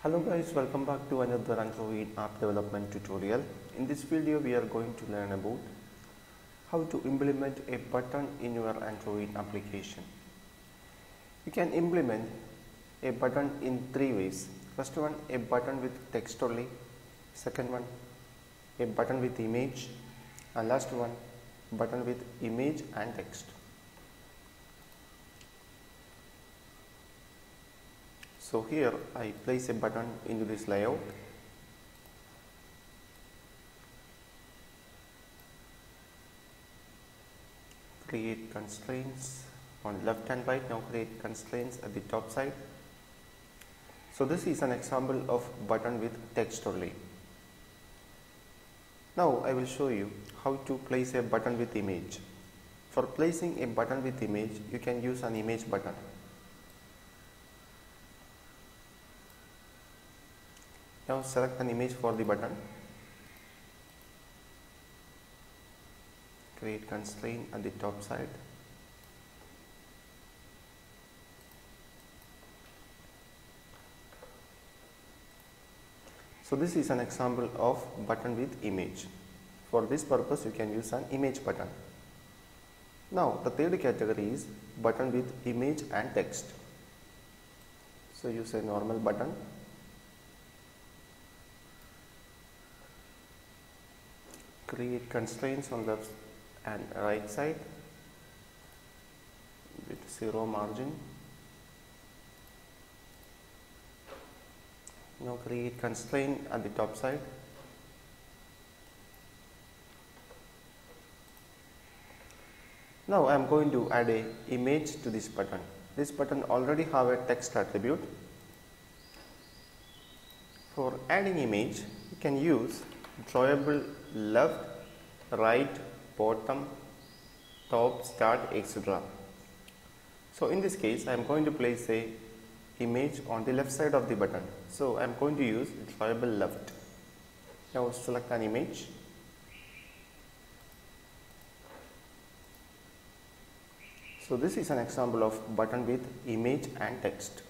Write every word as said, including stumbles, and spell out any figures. Hello guys, welcome back to another Android app development tutorial. In this video we are going to learn about how to implement a button in your Android application. You can implement a button in three ways. First one, a button with text only. Second one, a button with image, and last one, button with image and text. So here I place a button into this layout. Create constraints on left and right. Now create constraints at the top side. So this is an example of button with text only. Now I will show you how to place a button with image. For placing a button with image, you can use an image button. Now select an image for the button, create constraint at the top side, so this is an example of button with image. For this purpose you can use an image button. Now the third category is button with image and text, so use a normal button. Create constraints on left and right side with zero margin. Now create constraint at the top side. Now I am going to add a image to this button. This button already have a text attribute. For adding image, you can use drawable left, right, bottom, top, start, et cetera. So in this case I am going to place a image on the left side of the button. So I am going to use drawable left. Now select an image. So this is an example of button with image and text.